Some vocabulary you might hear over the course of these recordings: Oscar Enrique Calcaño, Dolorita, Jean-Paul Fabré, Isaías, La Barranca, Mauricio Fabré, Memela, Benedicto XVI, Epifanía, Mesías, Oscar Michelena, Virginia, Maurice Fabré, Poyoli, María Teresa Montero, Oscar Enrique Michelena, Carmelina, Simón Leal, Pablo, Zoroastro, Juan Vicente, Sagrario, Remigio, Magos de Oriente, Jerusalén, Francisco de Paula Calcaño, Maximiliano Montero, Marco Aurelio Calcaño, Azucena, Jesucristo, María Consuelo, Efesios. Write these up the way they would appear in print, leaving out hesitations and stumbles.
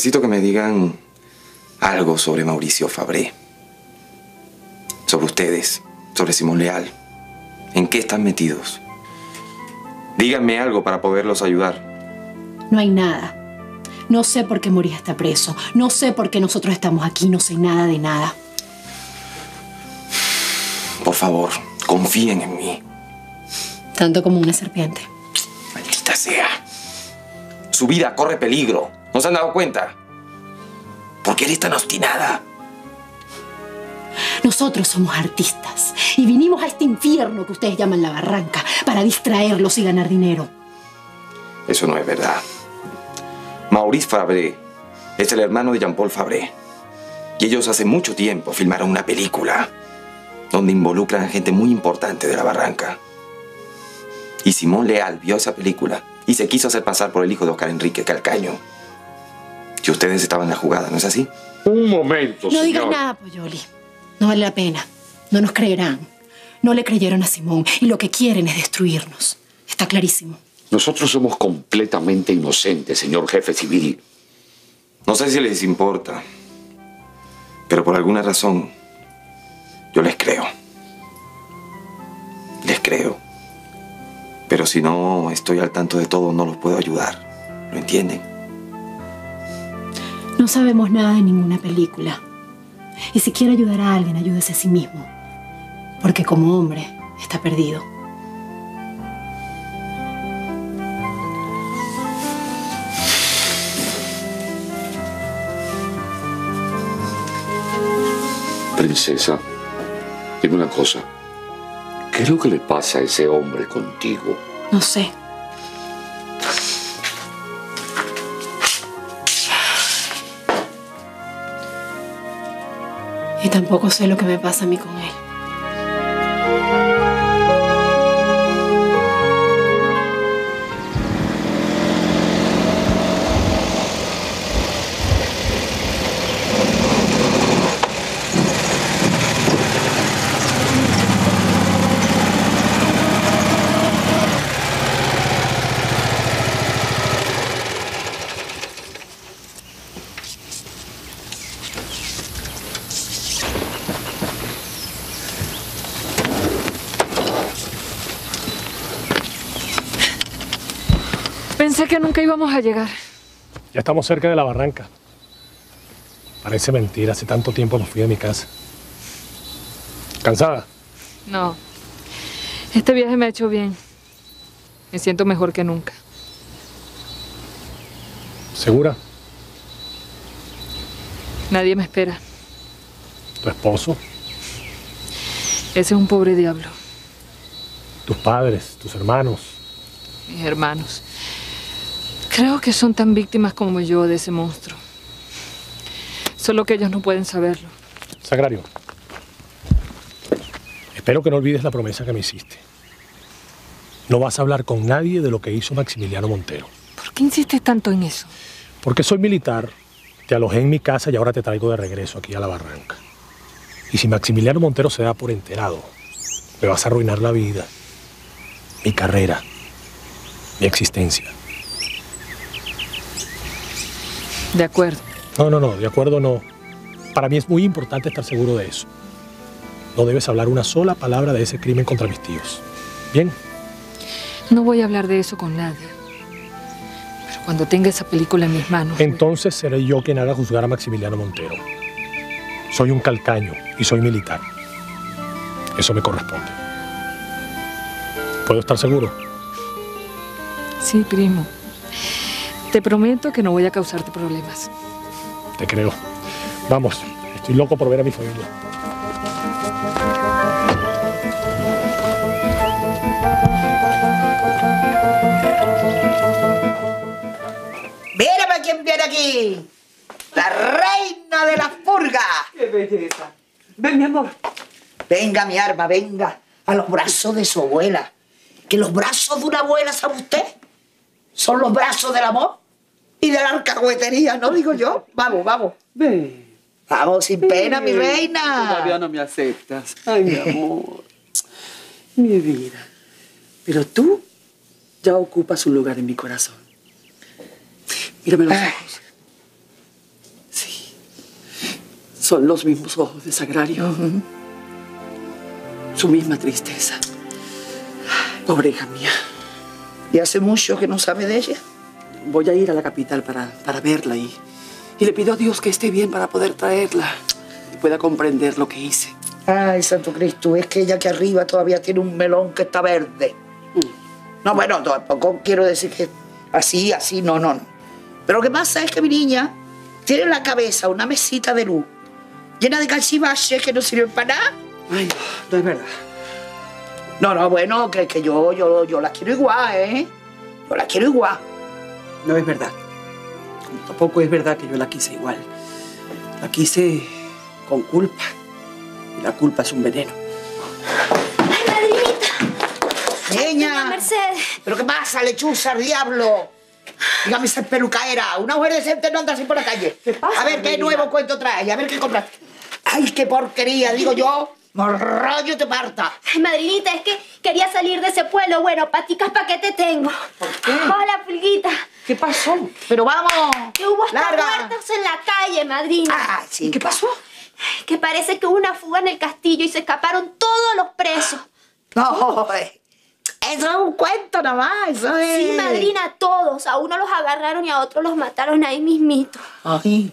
necesito que me digan algo sobre Mauricio Fabré. Sobre ustedes, sobre Simón Leal. ¿En qué están metidos? Díganme algo para poderlos ayudar. No hay nada. No sé por qué Moría está preso. No sé por qué nosotros estamos aquí. No sé nada de nada. Por favor, confíen en mí. Tanto como una serpiente. Maldita sea. Su vida corre peligro. ¿No se han dado cuenta? ¿Por qué eres tan obstinada? Nosotros somos artistas y vinimos a este infierno que ustedes llaman La Barranca para distraerlos y ganar dinero. Eso no es verdad. Maurice Fabré es el hermano de Jean-Paul Fabré. Y ellos hace mucho tiempo filmaron una película donde involucran a gente muy importante de La Barranca. Y Simón Leal vio esa película y se quiso hacer pasar por el hijo de Oscar Enrique Calcaño. Y ustedes estaban en la jugada, ¿no es así? Un momento, señor. No digas nada, Poyoli. No vale la pena. No nos creerán. No le creyeron a Simón y lo que quieren es destruirnos. Está clarísimo. Nosotros somos completamente inocentes, señor jefe civil. No sé si les importa, pero por alguna razón yo les creo. Les creo. Pero si no estoy al tanto de todo, no los puedo ayudar. ¿Lo entienden? No sabemos nada de ninguna película. Y si quiere ayudar a alguien, ayúdese a sí mismo. Porque como hombre, está perdido. Princesa, dime una cosa. ¿Qué es lo que le pasa a ese hombre contigo? No sé. Y tampoco sé lo que me pasa a mí con él. Pensé que nunca íbamos a llegar. Ya estamos cerca de La Barranca. Parece mentira, hace tanto tiempo me fui de mi casa. ¿Cansada? No. Este viaje me ha hecho bien. Me siento mejor que nunca. ¿Segura? Nadie me espera. ¿Tu esposo? Ese es un pobre diablo. ¿Tus padres? ¿Tus hermanos? Mis hermanos. Creo que son tan víctimas como yo de ese monstruo. Solo que ellos no pueden saberlo. Sagrario, espero que no olvides la promesa que me hiciste. No vas a hablar con nadie de lo que hizo Maximiliano Montero. ¿Por qué insistes tanto en eso? Porque soy militar, te alojé en mi casa y ahora te traigo de regreso aquí a La Barranca. Y si Maximiliano Montero se da por enterado, me vas a arruinar la vida, mi carrera, mi existencia. De acuerdo. No, de acuerdo no. Para mí es muy importante estar seguro de eso. No debes hablar una sola palabra de ese crimen contra mis tíos. ¿Bien? No voy a hablar de eso con nadie. Pero cuando tenga esa película en mis manos... Entonces seré yo quien haga juzgar a Maximiliano Montero. Soy un calcaño y soy militar. Eso me corresponde. ¿Puedo estar seguro? Sí, primo. Te prometo que no voy a causarte problemas. Te creo. Vamos, estoy loco por ver a mi familia. Mira para quién viene aquí. La reina de las purgas. Qué belleza. Ven, mi amor. Venga, mi arma, venga. A los brazos de su abuela. Que los brazos de una abuela, ¿sabe usted? Son los brazos del amor. Y de la alcahuetería, ¿no digo yo? Vamos, vamos. Ven. Vamos, sin pena, mi reina. Todavía no me aceptas. Ay, mi amor. Mi vida. Pero tú ya ocupas un lugar en mi corazón. Mírame los ojos. Son los mismos ojos de Sagrario. Uh-huh. Su misma tristeza. Pobre hija mía. ¿Y hace mucho que no sabe de ella? Voy a ir a la capital para verla y le pido a Dios que esté bien para poder traerla y pueda comprender lo que hice. Ay, Santo Cristo, es que ella aquí arriba todavía tiene un melón que está verde. No, bueno, tampoco quiero decir que así, no. Pero lo que pasa es que mi niña tiene en la cabeza una mesita de luz llena de calchivaches que no sirven para nada. Ay, no es verdad. No, bueno, que yo la quiero igual, ¿eh? Yo la quiero igual. No es verdad. Tampoco es verdad que yo la quise igual. La quise con culpa. Y la culpa es un veneno. ¡Ay, madrinita! ¡Niña! Mercedes. ¿Pero qué pasa, lechuza, al diablo? Dígame, esa pelucaera. Una mujer decente no anda así por la calle. ¿Qué pasa, a ver qué nuevo cuento trae, a ver qué compraste. ¡Ay, qué porquería! Digo yo. ¡Morrollo te parta! Ay, madrinita, es que quería salir de ese pueblo. Bueno, paticas pa' qué te tengo. ¿Por qué? Hola, Fulguita. ¿Qué pasó? Pero vamos. Que hubo hasta muertos en la calle, madrina. Ah, sí. ¿Y qué pasó? Que parece que hubo una fuga en el castillo y se escaparon todos los presos. No, eso es un cuento nada más. Eso es... Sí, madrina, a todos. A uno los agarraron y a otros los mataron ahí mismito. Ay.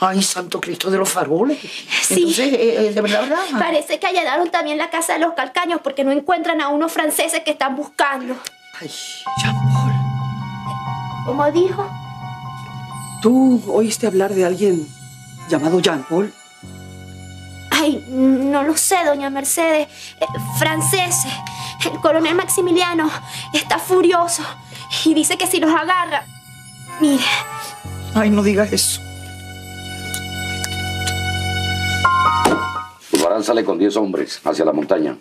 ¡Ay, Santo Cristo de los faroles! Sí. Entonces, de verdad. Parece que allanaron también la casa de los Calcaños porque no encuentran a unos franceses que están buscando. Ay, Jean-Paul. ¿Cómo dijo? ¿Tú oíste hablar de alguien llamado Jean-Paul? Ay, no lo sé, doña Mercedes. Franceses. El coronel Maximiliano está furioso y dice que si los agarra... Mire. Ay, no digas eso. Albarán sale con 10 hombres hacia la montaña,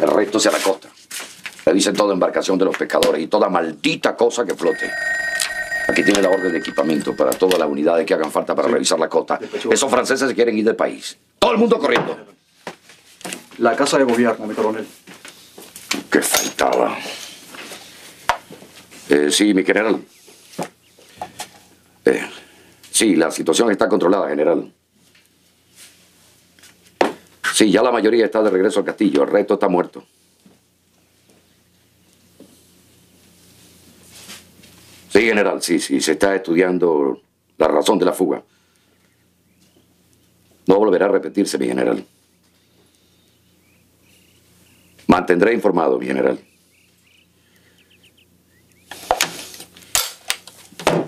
el resto hacia la costa. Le dicen toda embarcación de los pescadores y toda maldita cosa que flote. Aquí tiene la orden de equipamiento para todas las unidades que hagan falta para revisar la costa. Esos franceses se quieren ir del país. ¡Todo el mundo corriendo! La casa de gobierno, mi coronel. ¡Qué faltaba! Sí, mi general. Sí, la situación está controlada, general. Sí, ya la mayoría está de regreso al castillo. El resto está muerto. Sí, general, sí. Se está estudiando la razón de la fuga. No volverá a repetirse, mi general. Mantendré informado, mi general.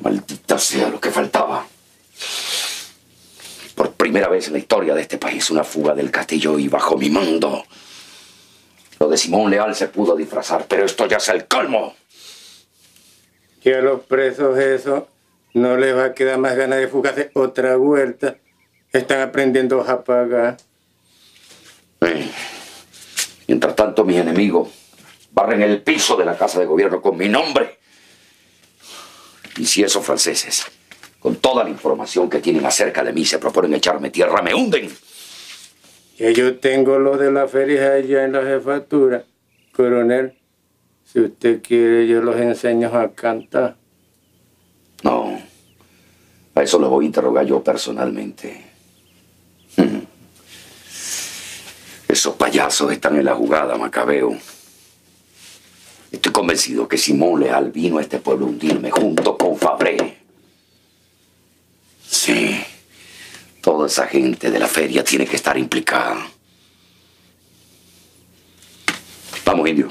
Maldita sea lo que faltaba. Por primera vez en la historia de este país, una fuga del castillo y bajo mi mando. Lo de Simón Leal se pudo disfrazar, pero esto ya es el colmo. Que a los presos eso no les va a quedar más ganas de fugarse otra vuelta. Están aprendiendo a pagar. Mientras tanto, mis enemigos barren el piso de la casa de gobierno con mi nombre. Y si esos franceses... con toda la información que tienen acerca de mí, se proponen echarme tierra, me hunden. Que yo tengo los de la feria allá en la jefatura. Coronel, si usted quiere, yo los enseño a cantar. No, a eso los voy a interrogar yo personalmente. Esos payasos están en la jugada, Macabeo. Estoy convencido que Simón Leal vino a este pueblo a hundirme junto con Fabré. Sí, toda esa gente de la feria tiene que estar implicada. Vamos, indio.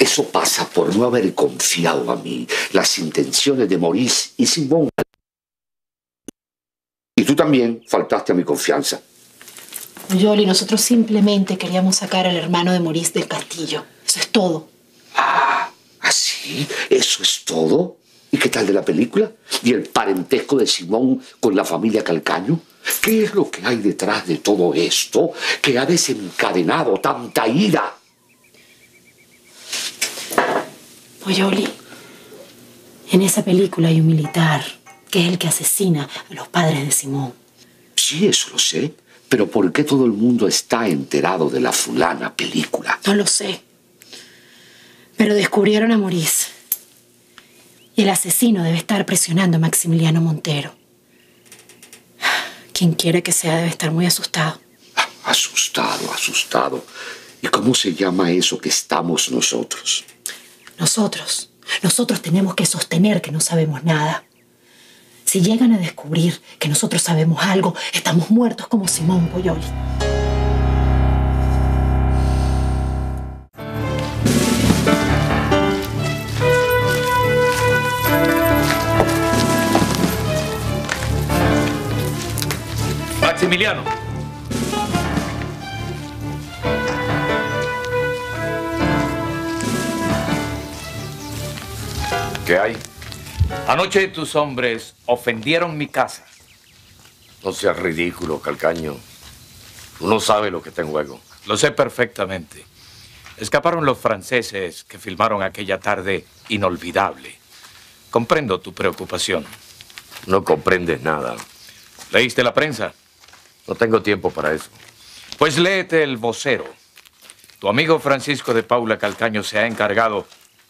Eso pasa por no haber confiado a mí las intenciones de Maurice y Simón. Y tú también faltaste a mi confianza. Poyoli, nosotros simplemente queríamos sacar al hermano de Maurice del castillo. Eso es todo. ¿Así? ¿Eso es todo? ¿Y qué tal de la película? ¿Y el parentesco de Simón con la familia Calcaño? ¿Qué es lo que hay detrás de todo esto que ha desencadenado tanta ira? Poyoli, en esa película hay un militar que es el que asesina a los padres de Simón. Sí, eso lo sé. Pero ¿por qué todo el mundo está enterado de la fulana película? No lo sé. Pero descubrieron a Maurice. Y el asesino debe estar presionando a Maximiliano Montero. Quien quiera que sea debe estar muy asustado. Asustado, asustado. ¿Y cómo se llama eso que estamos nosotros? Nosotros tenemos que sostener que no sabemos nada. Si llegan a descubrir que nosotros sabemos algo, estamos muertos como Simón Poyoli. Maximiliano. ¿Qué hay? Anoche tus hombres ofendieron mi casa. No seas ridículo, Calcaño. Tú no sabes lo que está en juego. Lo sé perfectamente. Escaparon los franceses que filmaron aquella tarde inolvidable. Comprendo tu preocupación. No comprendes nada. ¿Leíste la prensa? No tengo tiempo para eso. Pues léete El Vocero. Tu amigo Francisco de Paula Calcaño se ha encargado,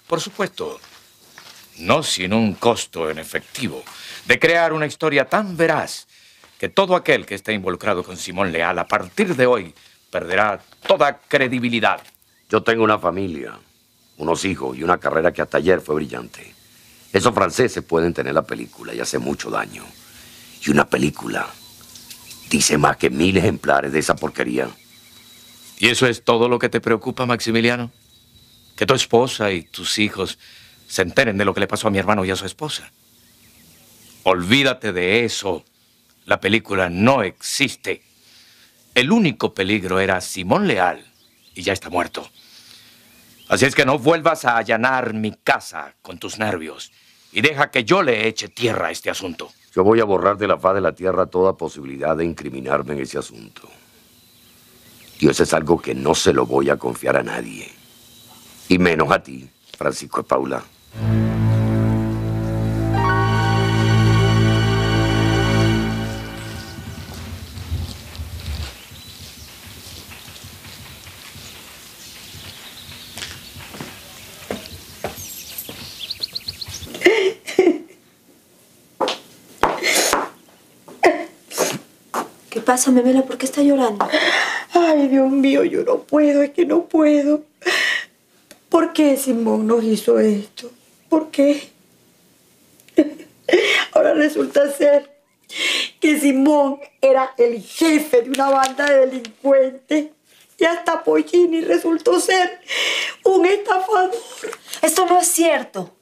por supuesto, no sin un costo en efectivo, de crear una historia tan veraz que todo aquel que esté involucrado con Simón Leal a partir de hoy perderá toda credibilidad. Yo tengo una familia, unos hijos y una carrera que hasta ayer fue brillante. Esos franceses pueden tener la película y hace mucho daño. Y una película dice más que 1000 ejemplares de esa porquería. ¿Y eso es todo lo que te preocupa, Maximiliano? Que tu esposa y tus hijos se enteren de lo que le pasó a mi hermano y a su esposa. Olvídate de eso. La película no existe. El único peligro era Simón Leal y ya está muerto. Así es que no vuelvas a allanar mi casa con tus nervios y deja que yo le eche tierra a este asunto. Yo voy a borrar de la faz de la tierra toda posibilidad de incriminarme en ese asunto. Dios, es algo que no se lo voy a confiar a nadie. Y menos a ti, Francisco de Paula. ¿Qué pasa, Memela? ¿Por qué está llorando? Ay, Dios mío, yo no puedo, es que no puedo. ¿Por qué Simón nos hizo esto? ¿Por qué? Ahora resulta ser que Simón era el jefe de una banda de delincuentes y hasta Poyoli resultó ser un estafador. Esto no es cierto.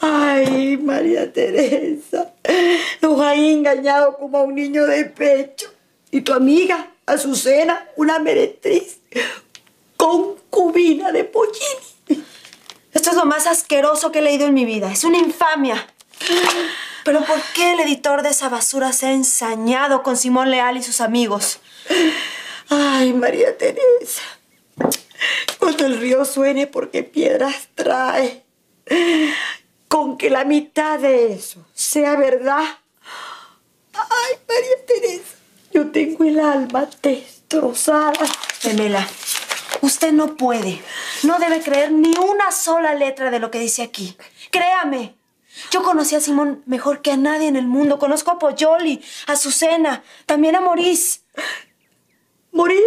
Ay, María Teresa, nos ha engañado como a un niño de pecho. Y tu amiga, Azucena, una meretriz, concubina de Poyoli. Esto es lo más asqueroso que he leído en mi vida. Es una infamia. ¿Pero por qué el editor de esa basura se ha ensañado con Simón Leal y sus amigos? Ay, María Teresa. Cuando el río suene, porque piedras trae. Con que la mitad de eso sea verdad. Ay, María Teresa. Yo tengo el alma destrozada. Memela. Usted no puede, no debe creer ni una sola letra de lo que dice aquí. Créame, yo conocí a Simón mejor que a nadie en el mundo. Conozco a Poyoli, a Azucena, también a Maurice. ¿Maurice?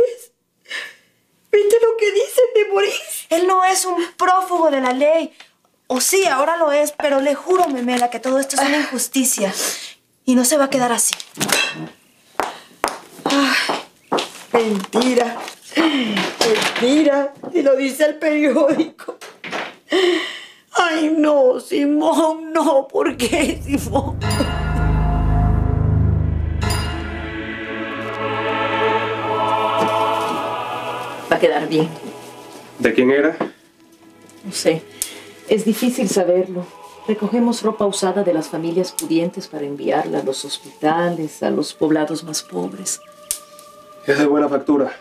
¿Viste lo que dicen de Maurice? Él no es un prófugo de la ley. O sí, ahora lo es, pero le juro, Memela, que todo esto es una injusticia. Y no se va a quedar así. Ay, mentira. Mira, y lo dice el periódico. Ay, no, Simón, no. ¿Por qué, Simón? Va a quedar bien. ¿De quién era? No sé. Es difícil saberlo. Recogemos ropa usada de las familias pudientes para enviarla a los hospitales, a los poblados más pobres. Es de buena factura.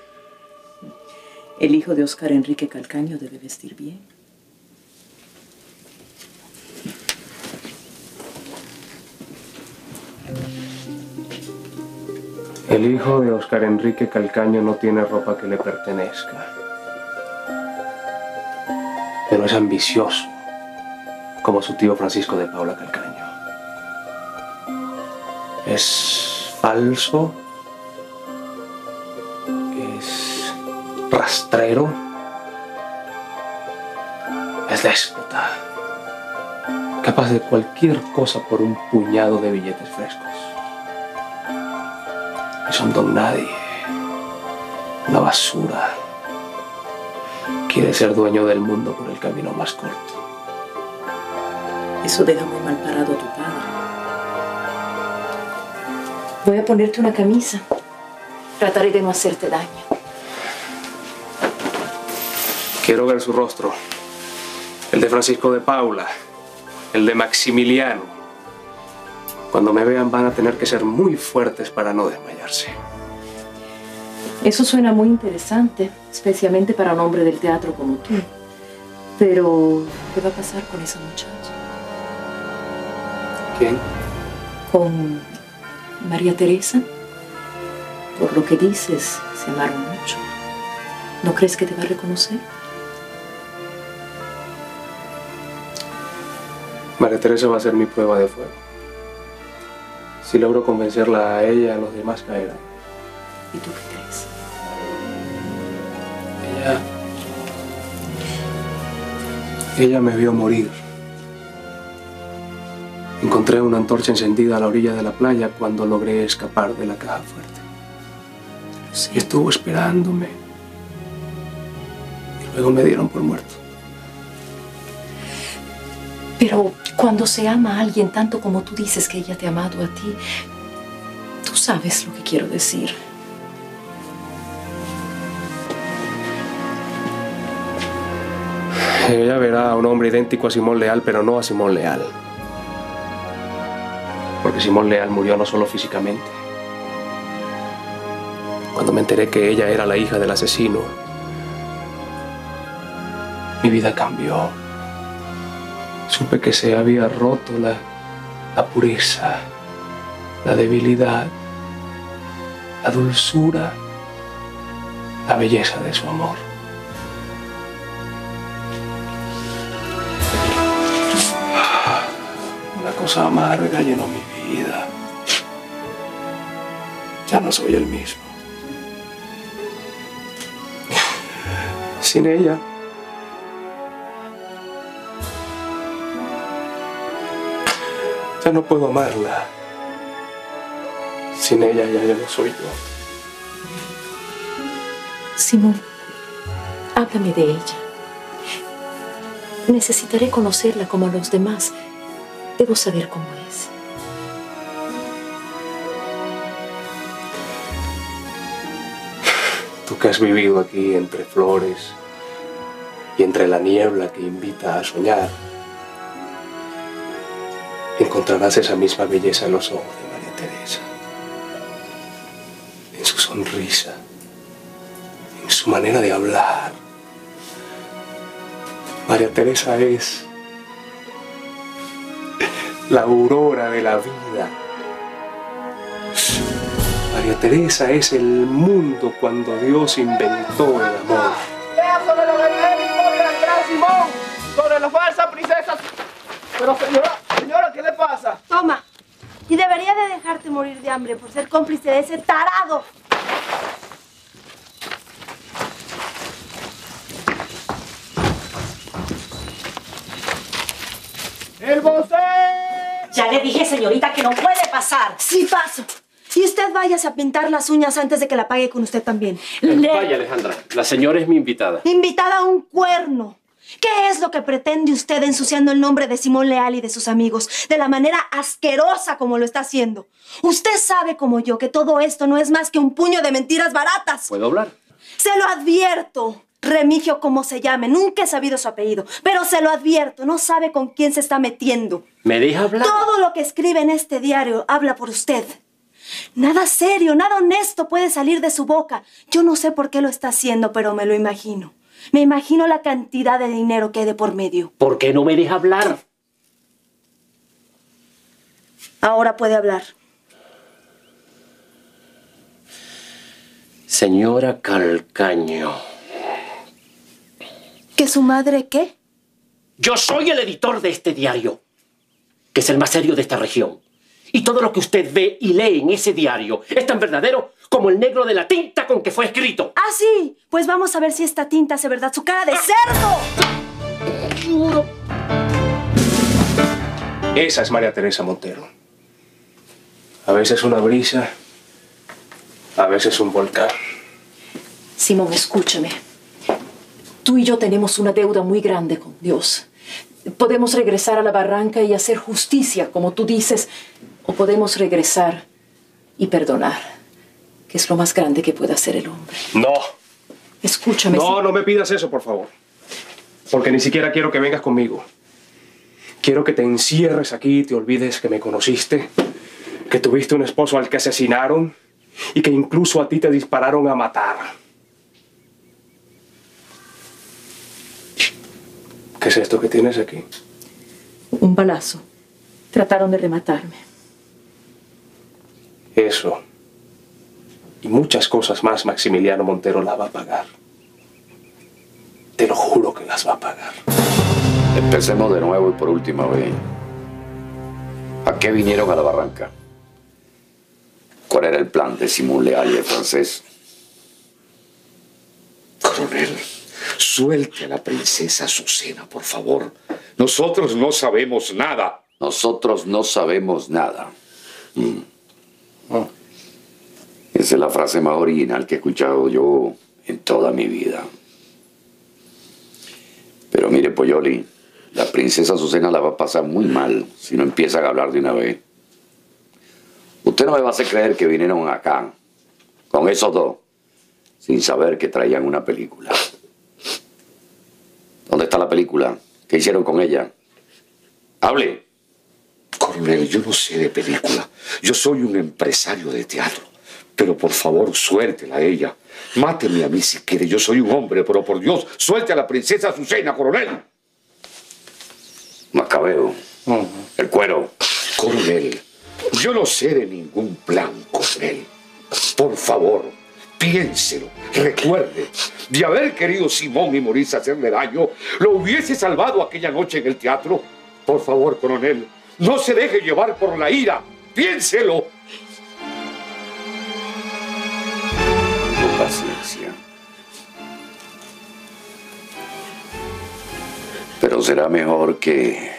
El hijo de Oscar Enrique Calcaño debe vestir bien. El hijo de Oscar Enrique Calcaño no tiene ropa que le pertenezca. Pero es ambicioso, como su tío Francisco de Paula Calcaño. Es falso, es rastrero, es déspota, capaz de cualquier cosa por un puñado de billetes frescos. Es un don nadie, una basura. Quiere ser dueño del mundo por el camino más corto. Eso deja muy mal parado a tu padre. Voy a ponerte una camisa. Trataré de no hacerte daño. Quiero ver su rostro. El de Francisco de Paula. El de Maximiliano. Cuando me vean van a tener que ser muy fuertes para no desmayarse. Eso suena muy interesante, especialmente para un hombre del teatro como tú. Pero, ¿qué va a pasar con esa muchacha? ¿Quién? Con María Teresa. Por lo que dices, se amaron mucho. ¿No crees que te va a reconocer? María Teresa va a ser mi prueba de fuego. Si logro convencerla a ella, los demás caerán. ¿Y tú qué crees? Ella me vio morir. Encontré una antorcha encendida a la orilla de la playa cuando logré escapar de la caja fuerte. Sí. Y estuvo esperándome. Y luego me dieron por muerto. Pero cuando se ama a alguien tanto como tú dices que ella te ha amado a ti, tú sabes lo que quiero decir. Ella verá a un hombre idéntico a Simón Leal, pero no a Simón Leal. Porque Simón Leal murió no solo físicamente. Cuando me enteré que ella era la hija del asesino, mi vida cambió. Supe que se había roto la pureza, la debilidad, la dulzura, la belleza de su amor. Cosa amarga llenó mi vida. Ya no soy el mismo. Sin ella. Ya no puedo amarla. Sin ella ya no soy yo. Simón, háblame de ella. Necesitaré conocerla como los demás. Debo saber cómo es. Tú que has vivido aquí entre flores y entre la niebla que invita a soñar, encontrarás esa misma belleza en los ojos de María Teresa, en su sonrisa, en su manera de hablar. María Teresa es la aurora de la vida. María Teresa es el mundo cuando Dios inventó el amor. Sea sobre los evangélicos de la gran Simón, sobre las falsas princesas. Pero señora, ¿qué le pasa? Toma, y debería de dejarte morir de hambre por ser cómplice de ese tarado. ¡El bocé! Ya le dije, señorita, que no puede pasar. Sí, paso. Y usted váyase a pintar las uñas antes de que la pague con usted también. Vaya, Alejandra. La señora es mi invitada. Invitada a un cuerno. ¿Qué es lo que pretende usted ensuciando el nombre de Simón Leal y de sus amigos? De la manera asquerosa como lo está haciendo. Usted sabe como yo que todo esto no es más que un puño de mentiras baratas. ¿Puedo hablar? Se lo advierto. Remigio, como se llame, nunca he sabido su apellido, pero se lo advierto, no sabe con quién se está metiendo. ¿Me deja hablar? Todo lo que escribe en este diario habla por usted. Nada serio, nada honesto puede salir de su boca. Yo no sé por qué lo está haciendo, pero me lo imagino. Me imagino la cantidad de dinero que hay de por medio. ¿Por qué no me deja hablar? Ahora puede hablar. Señora Calcaño. ¿Que su madre qué? Yo soy el editor de este diario, que es el más serio de esta región. Y todo lo que usted ve y lee en ese diario es tan verdadero como el negro de la tinta con que fue escrito. ¡Ah, sí! Pues vamos a ver si esta tinta hace verdad su cara de cerdo. Esa es María Teresa Montero. A veces una brisa, a veces un volcán. Simón, escúchame. Tú y yo tenemos una deuda muy grande con Dios. Podemos regresar a la barranca y hacer justicia, como tú dices, o podemos regresar y perdonar, que es lo más grande que puede hacer el hombre. ¡No! Escúchame. No, si... no me pidas eso, por favor. Porque ni siquiera quiero que vengas conmigo. Quiero que te encierres aquí y te olvides que me conociste, que tuviste un esposo al que asesinaron y que incluso a ti te dispararon a matar. ¿Qué es esto que tienes aquí? Un balazo. Trataron de rematarme. Eso. Y muchas cosas más Maximiliano Montero las va a pagar. Te lo juro que las va a pagar. Empecemos de nuevo y por última vez. ¿A qué vinieron a la barranca? ¿Cuál era el plan de Simón Leal y el francés? Coronel... Suelte a la princesa Azucena, por favor. Nosotros no sabemos nada. Nosotros no sabemos nada. Esa es la frase más original que he escuchado yo en toda mi vida. Pero mire, Poyoli, la princesa Azucena la va a pasar muy mal si no empiezan a hablar de una vez. Usted no me va a hacer creer que vinieron acá, con esos dos, sin saber que traían una película. ¿Dónde está la película? ¿Qué hicieron con ella? ¡Hable! Coronel, yo no sé de película. Yo soy un empresario de teatro. Pero por favor, suéltela a ella. Máteme a mí si quiere. Yo soy un hombre, pero por Dios, suelte a la princesa Azucena, coronel. Macabeo. El cuero. Coronel, yo no sé de ningún plan, coronel. Por favor. Piénselo, recuerde, de haber querido Simón y Mauricio hacerle daño, lo hubiese salvado aquella noche en el teatro. Por favor, coronel, no se deje llevar por la ira. Piénselo. Con paciencia. Pero será mejor que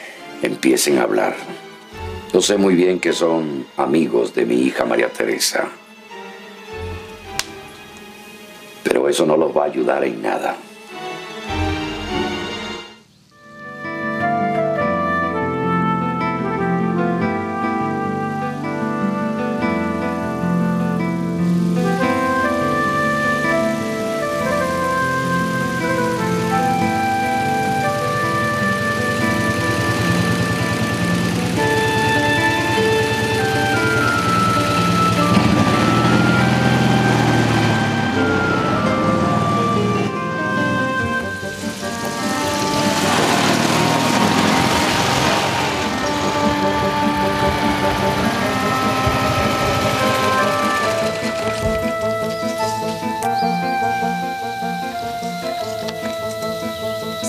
empiecen a hablar. Yo sé muy bien que son amigos de mi hija María Teresa. Pero eso no los va a ayudar en nada.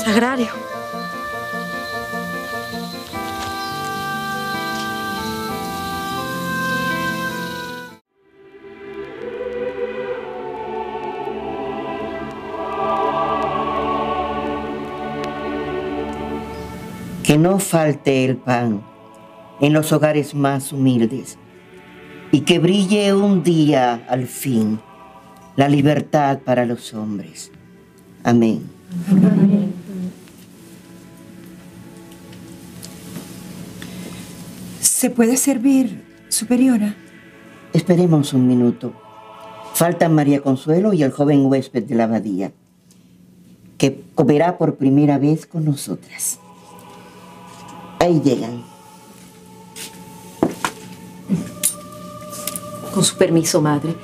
Sagrario. Que no falte el pan en los hogares más humildes y que brille un día al fin la libertad para los hombres. Amén. Amén. ¿Se puede servir, superiora? Esperemos un minuto. Faltan María Consuelo y el joven huésped de la abadía, que comerá por primera vez con nosotras. Ahí llegan. Con su permiso, madre,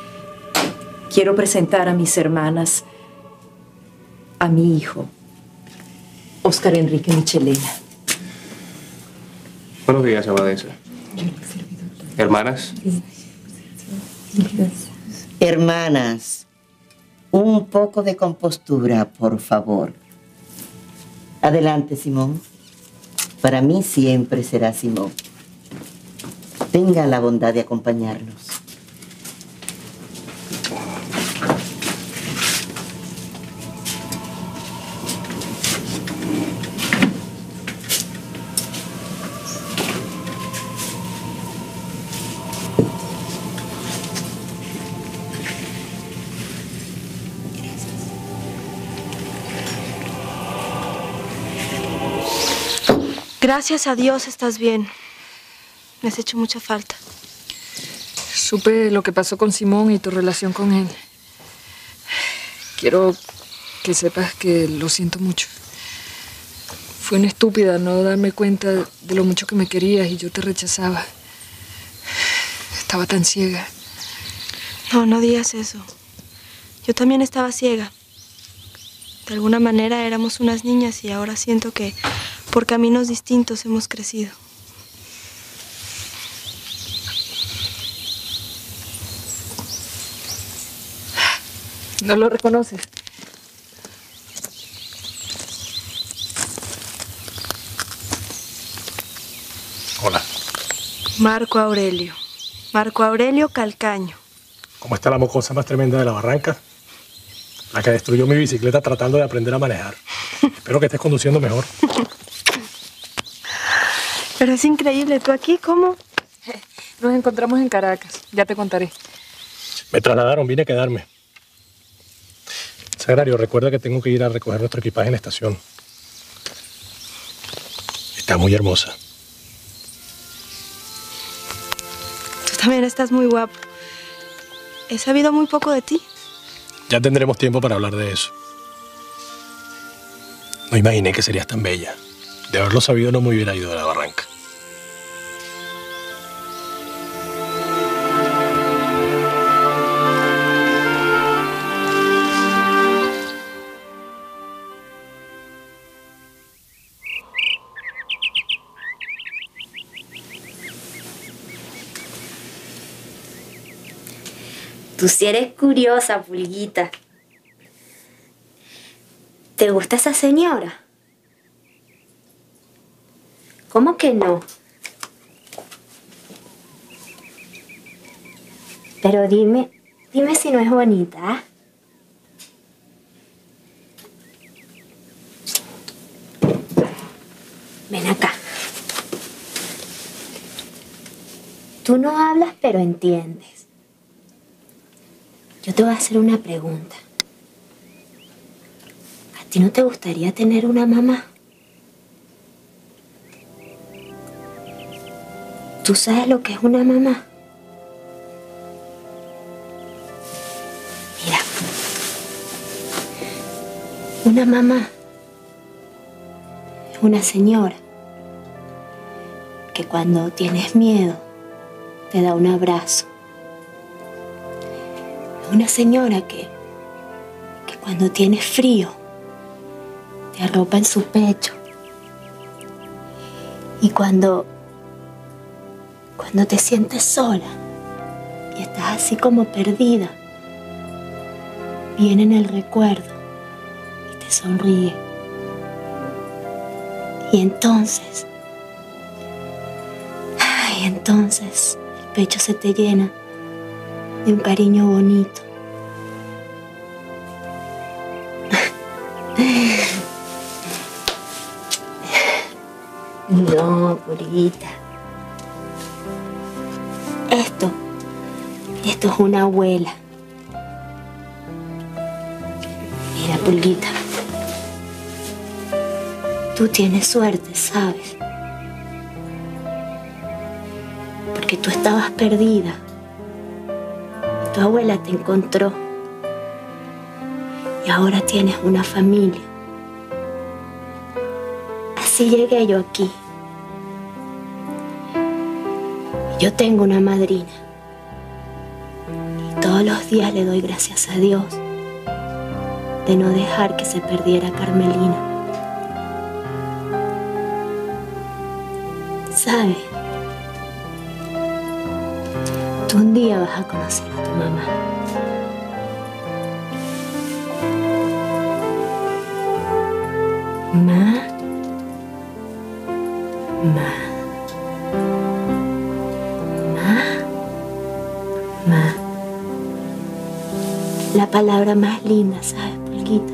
quiero presentar a mis hermanas a mi hijo, Oscar Enrique Michelena. Buenos días, abadesa. ¿Hermanas? Hermanas, un poco de compostura, por favor. Adelante, Simón. Para mí siempre será Simón. Tenga la bondad de acompañarnos. Gracias a Dios estás bien. Me has hecho mucha falta. Supe lo que pasó con Simón y tu relación con él. Quiero que sepas que lo siento mucho. Fui una estúpida no darme cuenta de lo mucho que me querías y yo te rechazaba. Estaba tan ciega. No, no digas eso. Yo también estaba ciega. De alguna manera éramos unas niñas y ahora siento que... por caminos distintos hemos crecido. ¿No lo reconoces? Hola. Marco Aurelio. Marco Aurelio Calcaño. ¿Cómo está la mocosa más tremenda de La Barranca? La que destruyó mi bicicleta tratando de aprender a manejar. Espero que estés conduciendo mejor. Pero es increíble, ¿tú aquí cómo? Nos encontramos en Caracas, ya te contaré. Me trasladaron, vine a quedarme. Sagrario, recuerda que tengo que ir a recoger nuestro equipaje en la estación. Está muy hermosa. Tú también estás muy guapo. He sabido muy poco de ti. Ya tendremos tiempo para hablar de eso. No imaginé que serías tan bella. De haberlo sabido no me hubiera ido de La Barranca. Tú sí eres curiosa, Pulguita. ¿Te gusta esa señora? ¿Cómo que no? Pero dime si no es bonita. Ven acá. Tú no hablas, pero entiendes. Yo te voy a hacer una pregunta. ¿A ti no te gustaría tener una mamá? ¿Tú sabes lo que es una mamá? Mira. Una mamá es una señora que cuando tienes miedo te da un abrazo. Es una señora que cuando tienes frío te arropa en su pecho. Y cuando te sientes sola y estás así como perdida, viene en el recuerdo y te sonríe. Y entonces, ay, entonces el pecho se te llena de un cariño bonito. No, Pulguita. Esto es una abuela. Mira, Pulguita. Tú tienes suerte, ¿sabes? Porque tú estabas perdida. Tu abuela te encontró. Y ahora tienes una familia. Así llegué yo aquí. Yo tengo una madrina. Todos los días le doy gracias a Dios de no dejar que se perdiera Carmelina. ¿Sabes? Tú un día vas a conocer a tu mamá. ¿Mamá? Ma. La palabra más linda, ¿sabes, Pulguita?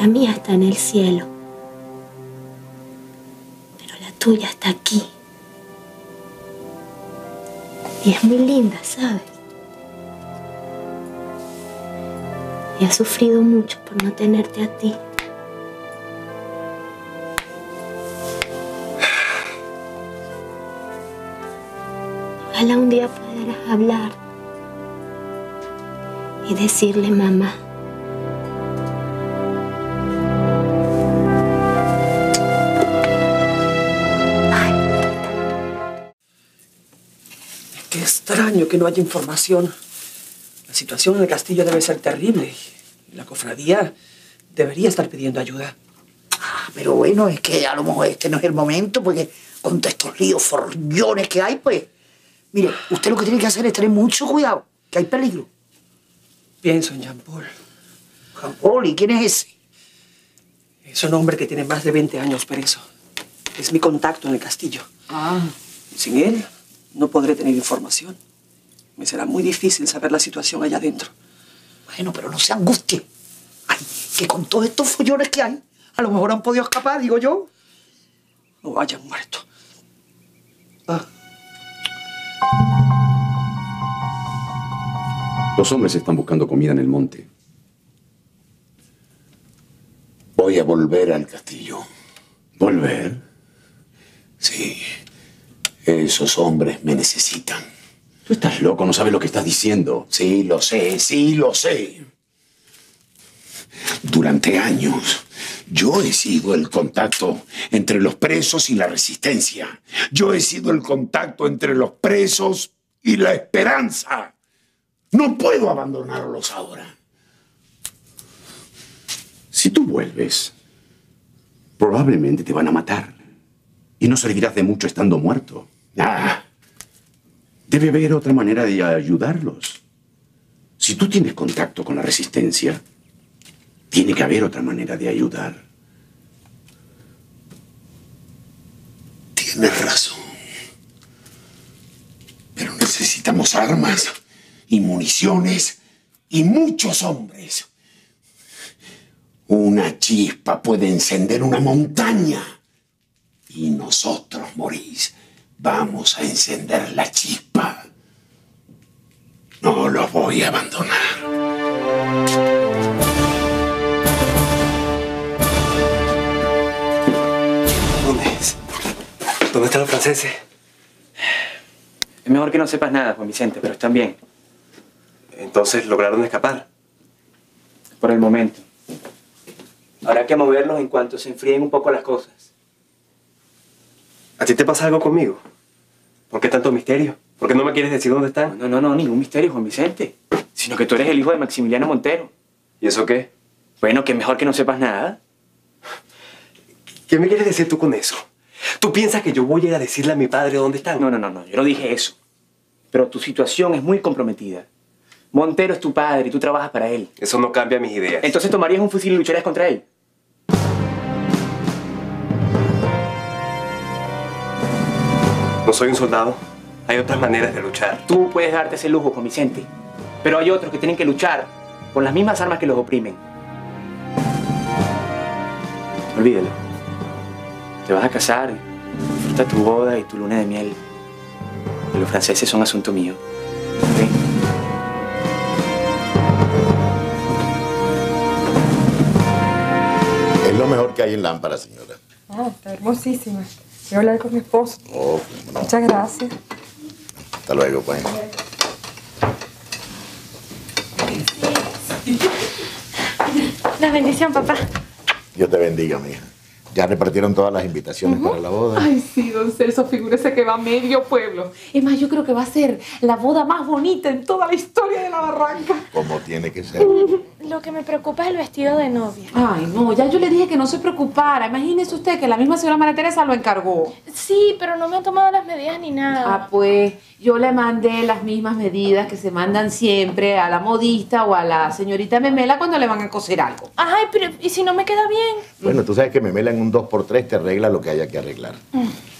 La mía está en el cielo, pero la tuya está aquí. Y es muy linda, ¿sabes? Y ha sufrido mucho por no tenerte a ti. Ojalá un día pudieras hablar y decirle, mamá, extraño que no haya información. La situación en el castillo debe ser terrible. La cofradía debería estar pidiendo ayuda. Ah, pero bueno, es que a lo mejor este no es el momento, porque con todos estos líos, forrollones que hay, pues... Mire, usted lo que tiene que hacer es tener mucho cuidado, que hay peligro. Pienso en Jean-Paul. ¿Jean-Paul? ¿Y quién es ese? Es un hombre que tiene más de 20 años preso. Es mi contacto en el castillo. Ah. Sin él... no podré tener información. Me será muy difícil saber la situación allá adentro. Bueno, pero no se angustie. Ay, que con todos estos follones que hay, a lo mejor han podido escapar, digo yo. O hayan muerto. Ah. Los hombres están buscando comida en el monte. Voy a volver al castillo. ¿Volver? Sí. Esos hombres me necesitan. Tú estás loco, no sabes lo que estás diciendo. Sí, lo sé, sí, lo sé. Durante años, yo he sido el contacto entre los presos y la resistencia. Yo he sido el contacto entre los presos y la esperanza. No puedo abandonarlos ahora. Si tú vuelves, probablemente te van a matar. Y no servirás de mucho estando muerto. Ah, debe haber otra manera de ayudarlos. Si tú tienes contacto con la resistencia, tiene que haber otra manera de ayudar. Tienes razón. Pero necesitamos armas y municiones y muchos hombres. Una chispa puede encender una montaña. Y nosotros, Maurice, vamos a encender la chispa. No los voy a abandonar. ¿Dónde es? ¿Dónde están los franceses? Es mejor que no sepas nada, Juan Vicente, pero están bien. Entonces, ¿lograron escapar? Por el momento. Habrá que moverlos en cuanto se enfríen un poco las cosas. ¿A ti te pasa algo conmigo? ¿Por qué tanto misterio? ¿Por qué no me quieres decir dónde están? No, ningún misterio, Juan Vicente. Sino que tú eres el hijo de Maximiliano Montero. ¿Y eso qué? Bueno, que mejor que no sepas nada. ¿Qué me quieres decir tú con eso? ¿Tú piensas que yo voy a ir a decirle a mi padre dónde están? No, yo no dije eso. Pero tu situación es muy comprometida. Montero es tu padre y tú trabajas para él. Eso no cambia mis ideas. Entonces tomarías un fusil y lucharías contra él. No soy un soldado. Hay otras maneras de luchar. Tú puedes darte ese lujo, Juan Vicente. Pero hay otros que tienen que luchar con las mismas armas que los oprimen. Olvídalo. Te vas a casar, disfruta tu boda y tu luna de miel. Y los franceses son asunto mío. ¿Sí? Es lo mejor que hay en Lámpara, señora. Ah, está hermosísima. Voy a hablar con mi esposo. Oh, no. Muchas gracias. Hasta luego, pues. La bendición, papá. Dios te bendiga, mija. Ya repartieron todas las invitaciones para la boda. Ay, sí, don Celso, figúrese que va medio pueblo. Es más, yo creo que va a ser la boda más bonita en toda la historia de La Barranca. Como tiene que ser. Lo que me preocupa es el vestido de novia. Ay, no, ya yo le dije que no se preocupara. Imagínese usted que la misma señora María Teresa lo encargó. Sí, pero no me han tomado las medidas ni nada. Ah, pues, yo le mandé las mismas medidas que se mandan siempre a la modista o a la señorita Memela cuando le van a coser algo. Ay, pero ¿y si no me queda bien? Bueno, tú sabes que Memela en un 2x3 te arregla lo que haya que arreglar.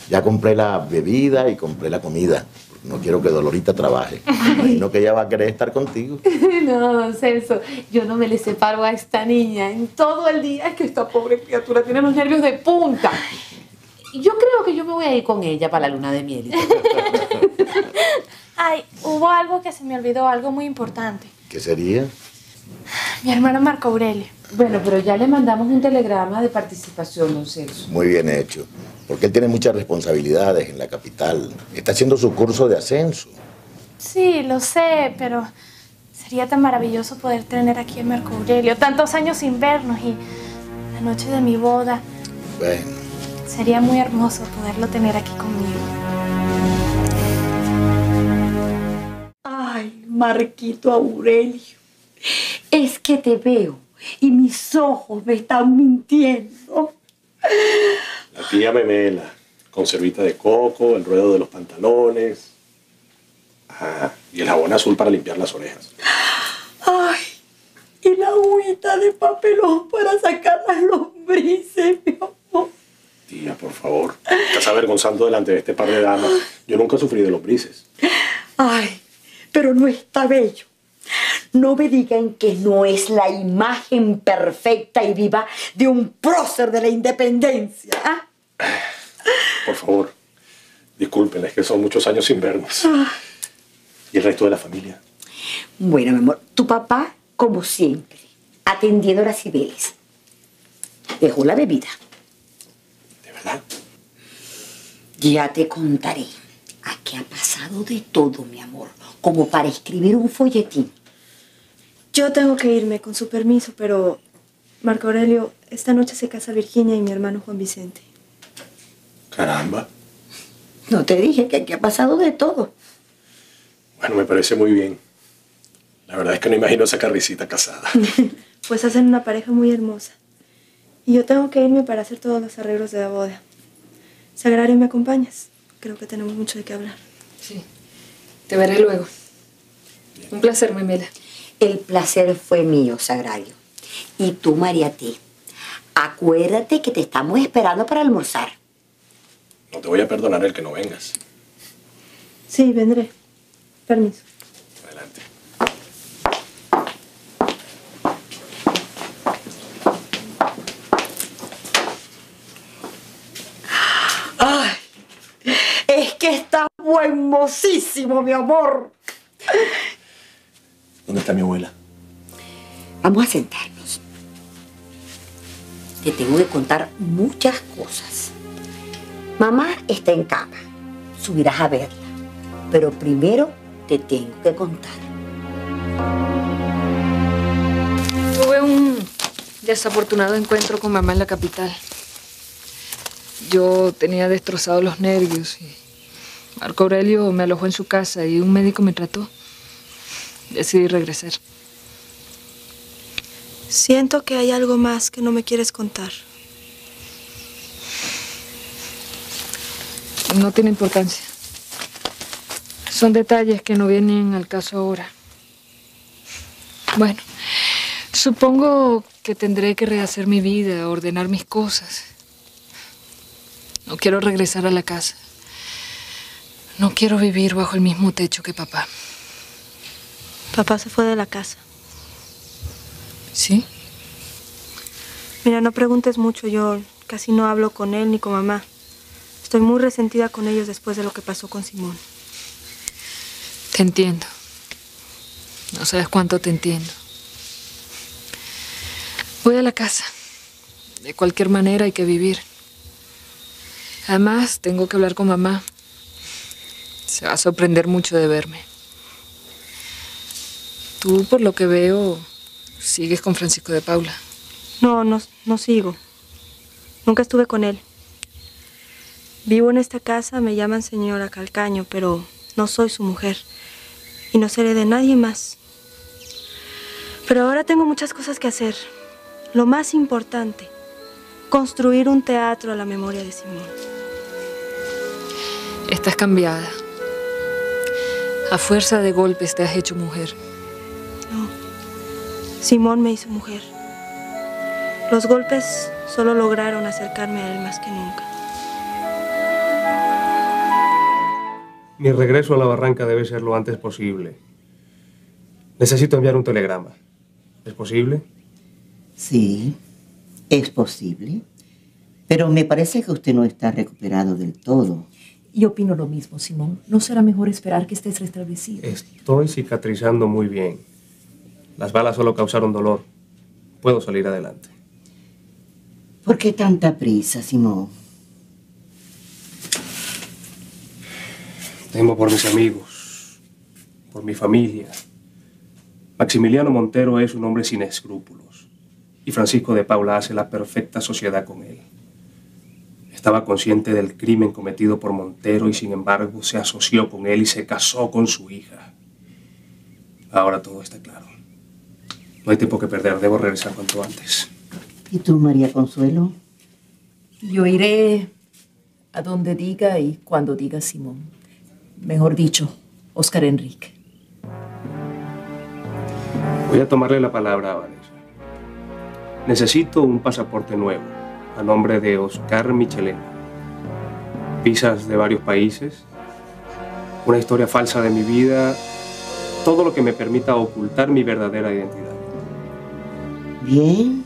Ya compré la bebida y compré la comida. No quiero que Dolorita trabaje. Imagino que ella va a querer estar contigo. No, don Celso, yo no me le separo a esta niña en todo el día. Es que esta pobre criatura tiene los nervios de punta. Yo creo que yo me voy a ir con ella para la luna de miel. Ay, hubo algo que se me olvidó, algo muy importante. ¿Qué sería? Mi hermano Marco Aurelio. Bueno, pero ya le mandamos un telegrama de participación, don Celso. Muy bien hecho. Porque él tiene muchas responsabilidades en la capital. Está haciendo su curso de ascenso. Sí, lo sé, pero sería tan maravilloso poder tener aquí a Marco Aurelio. Tantos años sin vernos y la noche de mi boda. Bueno. Sería muy hermoso poderlo tener aquí conmigo. Ay, Marquito Aurelio. Es que te veo y mis ojos me están mintiendo. La tía Memela, con servita de coco, el ruedo de los pantalones. Ajá, y el jabón azul para limpiar las orejas. Ay, y la agüita de papelón para sacar las lombrices, mi amor. Tía, por favor, estás avergonzando delante de este par de damas. Yo nunca sufrí de lombrices. Ay, pero no está bello. No me digan que no es la imagen perfecta y viva de un prócer de la independencia. ¿Eh? Por favor, disculpen, es que son muchos años sin vernos. ¿Y el resto de la familia? Bueno, mi amor, tu papá, como siempre, atendiendo las cibeles. Dejó la bebida. ¿De verdad? Ya te contaré. Aquí ha pasado de todo, mi amor, como para escribir un folletín. Yo tengo que irme, con su permiso, pero... Marco Aurelio, esta noche se casa Virginia y mi hermano Juan Vicente. Caramba. No te dije que aquí ha pasado de todo. Bueno, me parece muy bien. La verdad es que no imagino esa carricita casada. Pues hacen una pareja muy hermosa. Y yo tengo que irme para hacer todos los arreglos de la boda. Sagrario, ¿me acompañas? Creo que tenemos mucho de qué hablar. Sí. Te veré luego. Bien. Un placer, Memela. El placer fue mío, Sagrario. Y tú, María T, acuérdate que te estamos esperando para almorzar. No te voy a perdonar el que no vengas. Sí, vendré. Permiso. Adelante. Ay, es que estás buen mocísimo, mi amor. ¿Dónde está mi abuela? Vamos a sentarnos. Te tengo que contar muchas cosas. Mamá está en cama. Subirás a verla. Pero primero te tengo que contar. Tuve un desafortunado encuentro con mamá en la capital. Yo tenía destrozados los nervios. Y Marco Aurelio me alojó en su casa y un médico me trató. Decidí regresar. Siento que hay algo más que no me quieres contar. No tiene importancia. Son detalles que no vienen al caso ahora. Bueno, supongo que tendré que rehacer mi vida, ordenar mis cosas. No quiero regresar a la casa. No quiero vivir bajo el mismo techo que papá. Papá se fue de la casa. ¿Sí? Mira, no preguntes mucho. Yo casi no hablo con él ni con mamá. Estoy muy resentida con ellos después de lo que pasó con Simón. Te entiendo. No sabes cuánto te entiendo. Voy a la casa. De cualquier manera hay que vivir. Además, tengo que hablar con mamá. Se va a sorprender mucho de verme. Tú, por lo que veo, sigues con Francisco de Paula. No sigo. Nunca estuve con él. Vivo en esta casa, me llaman señora Calcaño, pero no soy su mujer. Y no seré de nadie más. Pero ahora tengo muchas cosas que hacer. Lo más importante, construir un teatro a la memoria de Simón. Estás cambiada. A fuerza de golpes te has hecho mujer. No. Simón me hizo mujer. Los golpes solo lograron acercarme a él más que nunca. Mi regreso a La Barranca debe ser lo antes posible. Necesito enviar un telegrama. ¿Es posible? Sí, es posible. Pero me parece que usted no está recuperado del todo. Yo opino lo mismo, Simón. ¿No será mejor esperar que estés restablecido? Estoy cicatrizando muy bien. Las balas solo causaron dolor. Puedo salir adelante. ¿Por qué tanta prisa, Simón? Temo por mis amigos, por mi familia. Maximiliano Montero es un hombre sin escrúpulos. Y Francisco de Paula hace la perfecta sociedad con él. Estaba consciente del crimen cometido por Montero y, sin embargo, se asoció con él y se casó con su hija. Ahora todo está claro. No hay tiempo que perder. Debo regresar cuanto antes. ¿Y tú, María Consuelo? Yo iré a donde diga y cuando diga Simón. Mejor dicho, Oscar Enrique. Voy a tomarle la palabra a Vanessa. Necesito un pasaporte nuevo, a nombre de Oscar Michelena. Visas de varios países, una historia falsa de mi vida, todo lo que me permita ocultar mi verdadera identidad. Bien.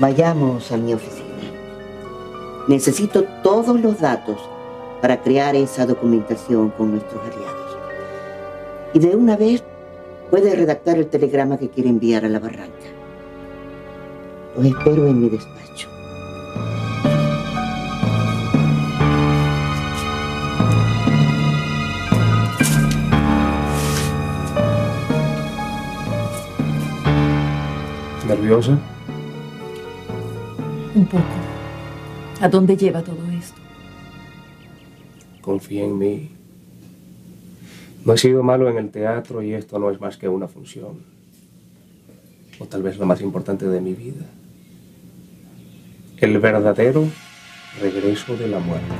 Vayamos a mi oficina. Necesito todos los datos para crear esa documentación con nuestros aliados. Y de una vez puede redactar el telegrama que quiere enviar a La Barranca. Los espero en mi despacho. ¿Nerviosa? Un poco. ¿A dónde lleva todo esto? Confía en mí. No he sido malo en el teatro y esto no es más que una función. O tal vez la más importante de mi vida. El verdadero regreso de la muerte.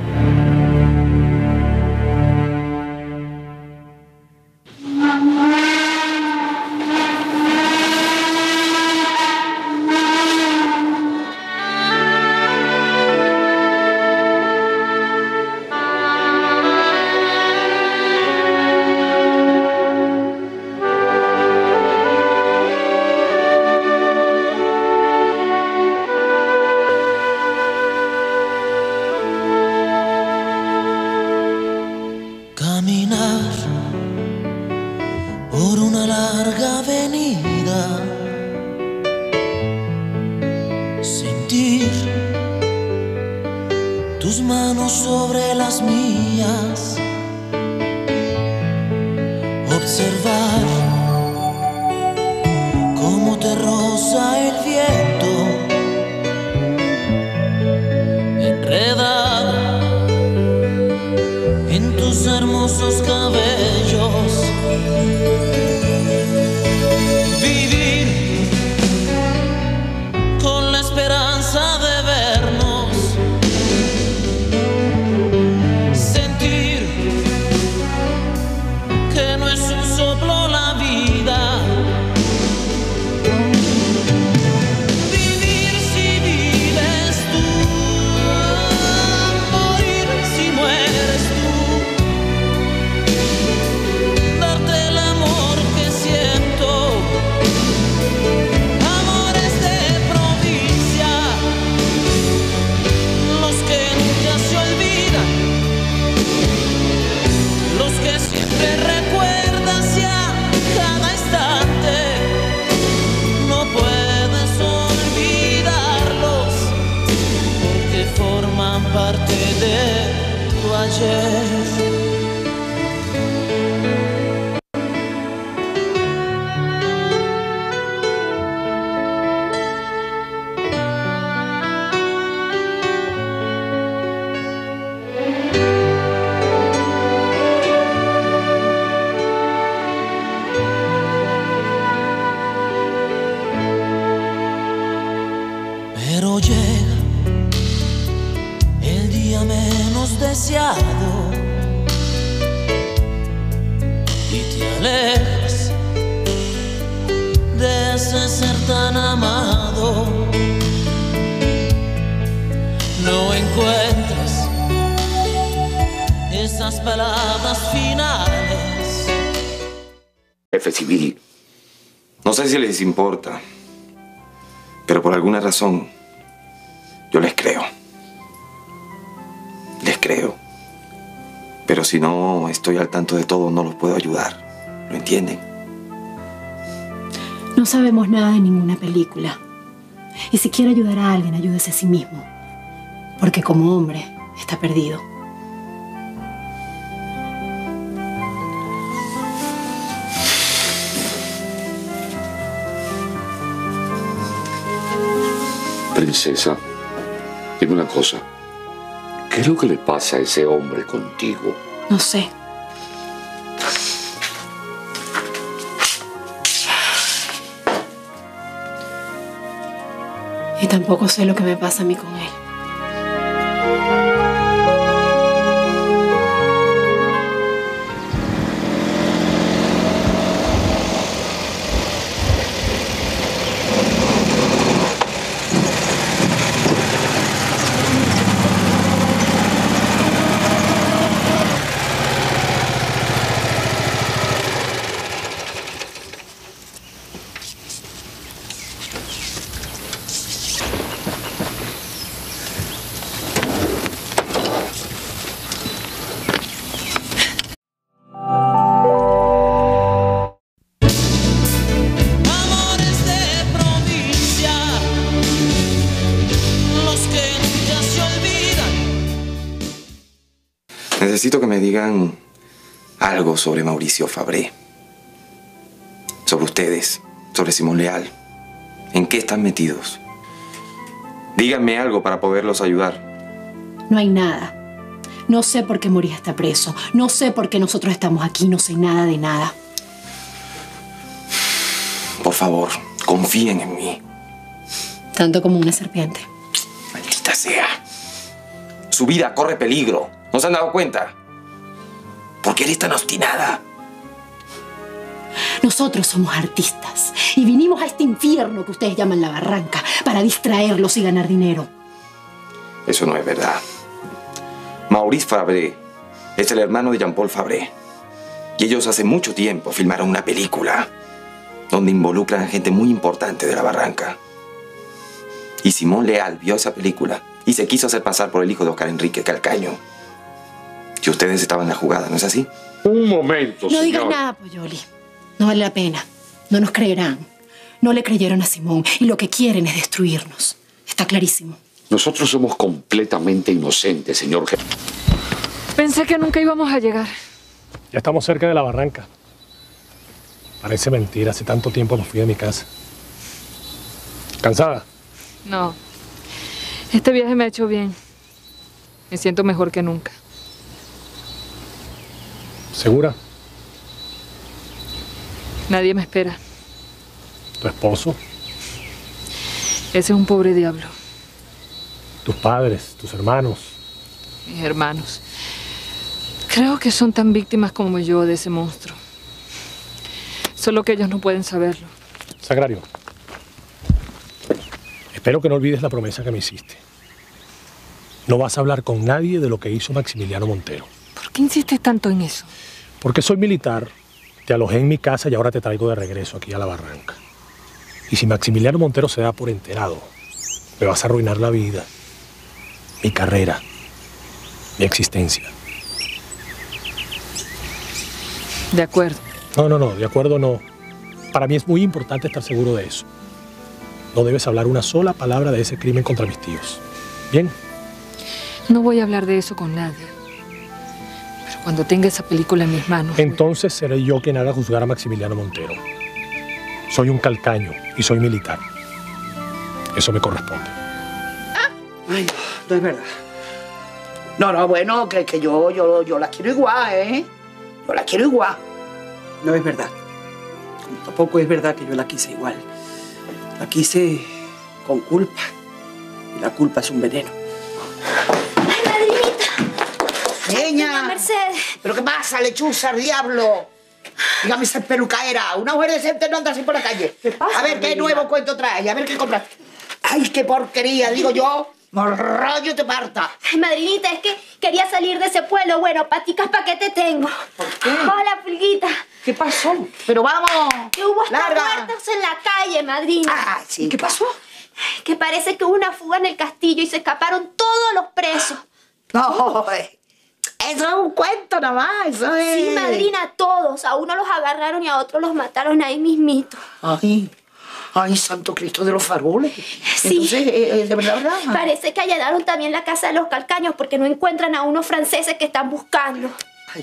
hemos deseado y te alejas de ese ser tan amado. No encuentras esas palabras finales. Jefe civil, no sé si les importa, pero por alguna razón yo les creo. Pero si no estoy al tanto de todo, no los puedo ayudar. ¿Lo entienden? No sabemos nada de ninguna película. Y si quiere ayudar a alguien, ayúdese a sí mismo. Porque como hombre, está perdido. Princesa, dime una cosa. ¿Qué es lo que le pasa a ese hombre contigo? No sé. Y tampoco sé lo que me pasa a mí con él. Necesito que me digan algo sobre Mauricio Fabré, sobre ustedes, sobre Simón Leal. ¿En qué están metidos? Díganme algo para poderlos ayudar. No hay nada. No sé por qué Moría está preso. No sé por qué nosotros estamos aquí. No sé nada de nada. Por favor, confíen en mí. Tanto como una serpiente. Maldita sea. Su vida corre peligro. ¿No se han dado cuenta? ¿Por qué eres tan obstinada? Nosotros somos artistas y vinimos a este infierno que ustedes llaman La Barranca para distraerlos y ganar dinero. Eso no es verdad. Maurice Fabré es el hermano de Jean-Paul Fabré. Y ellos hace mucho tiempo filmaron una película donde involucran gente muy importante de La Barranca. Y Simón Leal vio esa película y se quiso hacer pasar por el hijo de Oscar Enrique Calcaño. Y ustedes estaban en la jugada, ¿no es así? Un momento, no, señor. No digas nada, Poyoli. No vale la pena. No nos creerán. No le creyeron a Simón y lo que quieren es destruirnos. Está clarísimo. Nosotros somos completamente inocentes, señor jefe. Pensé que nunca íbamos a llegar. Ya estamos cerca de La Barranca. Parece mentira. Hace tanto tiempo nos fui de mi casa. ¿Cansada? No. Este viaje me ha hecho bien. Me siento mejor que nunca. ¿Segura? Nadie me espera. ¿Tu esposo? Ese es un pobre diablo. ¿Tus padres? ¿Tus hermanos? Mis hermanos. Creo que son tan víctimas como yo de ese monstruo. Solo que ellos no pueden saberlo. Sagrario, espero que no olvides la promesa que me hiciste. No vas a hablar con nadie de lo que hizo Maximiliano Montero. ¿Por qué insistes tanto en eso? Porque soy militar, te alojé en mi casa y ahora te traigo de regreso aquí a La Barranca. Y si Maximiliano Montero se da por enterado, me vas a arruinar la vida, mi carrera, mi existencia. De acuerdo. No, de acuerdo no. Para mí es muy importante estar seguro de eso. No debes hablar una sola palabra de ese crimen contra mis tíos. ¿Bien? No voy a hablar de eso con nadie. Cuando tenga esa película en mis manos... Entonces seré yo quien haga juzgar a Maximiliano Montero. Soy un calcaño y soy militar. Eso me corresponde. Ah, ay, no es verdad. No, bueno, que yo la quiero igual, ¿eh? Yo la quiero igual. No es verdad. Tampoco es verdad que yo la quise igual. La quise con culpa. Y la culpa es un veneno. ¿Pero qué pasa, lechuza, diablo? Dígame, esa pelucaera. Una mujer decente no anda así por la calle. ¿Qué pasa, a ver qué nuevo cuento trae, a ver qué compraste. Ay, qué porquería, digo yo. Morrollo te parta. Ay, madrinita, es que quería salir de ese pueblo. Bueno, paticas pa' qué te tengo. ¿Por qué? Hola, pulguita. ¿Qué pasó? Pero vamos. Que hubo hasta muertos en la calle, madrina. Ah, sí. ¿Y qué pasó? Que parece que hubo una fuga en el castillo y se escaparon todos los presos. No, eso es un cuento nada más, eso es... Sí, madrina, a todos. A uno los agarraron y a otros los mataron ahí mismito. Ay, ay, santo Cristo de los faroles. Sí. Entonces, de verdad. Parece que allanaron también la casa de los Calcaños porque no encuentran a unos franceses que están buscando. Ay,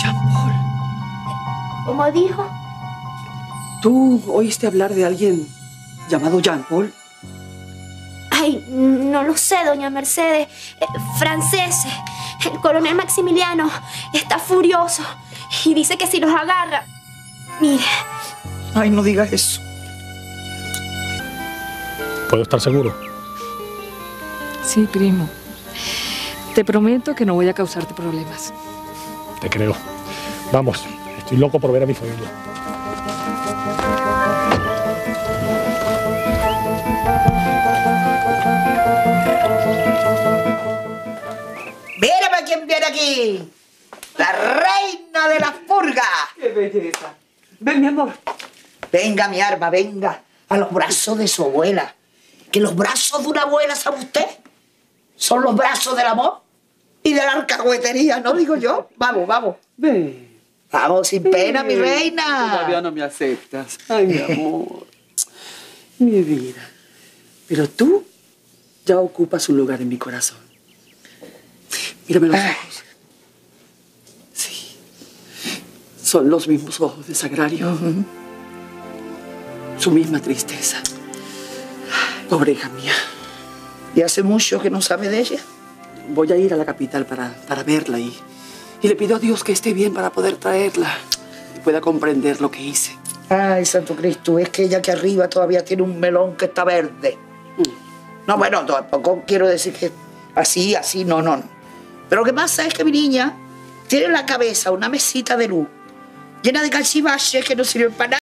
Jean-Paul. ¿Cómo dijo? ¿Tú oíste hablar de alguien llamado Jean-Paul? Ay, no lo sé, doña Mercedes. Franceses. El coronel Maximiliano está furioso y dice que si los agarra... Mire. Ay, no digas eso. ¿Puedo estar seguro? Sí, primo. Te prometo que no voy a causarte problemas. Te creo. Vamos, estoy loco por ver a mi familia. Aquí, la reina de las purgas. ¡Qué belleza! Ven, mi amor. Venga, mi arma, venga a los brazos de su abuela. Que los brazos de una abuela, ¿sabe usted? Son los brazos del amor y de la alcahuetería, ¿no digo yo? Vamos, vamos. Ven. Vamos, sin pena, mi reina. Todavía no me aceptas. Ay, mi amor. Mi vida. Pero tú ya ocupas un lugar en mi corazón. Mírame los ojos. Sí. Son los mismos ojos de Sagrario. Su misma tristeza. Pobre hija mía. ¿Y hace mucho que no sabe de ella? Voy a ir a la capital para verla y le pido a Dios que esté bien para poder traerla y pueda comprender lo que hice. Ay, santo Cristo, es que ella aquí arriba todavía tiene un melón que está verde. No, bueno, tampoco quiero decir que así, así, no, no, no. Pero lo que pasa es que mi niña tiene en la cabeza una mesita de luz llena de calchivaches que no sirven para nada.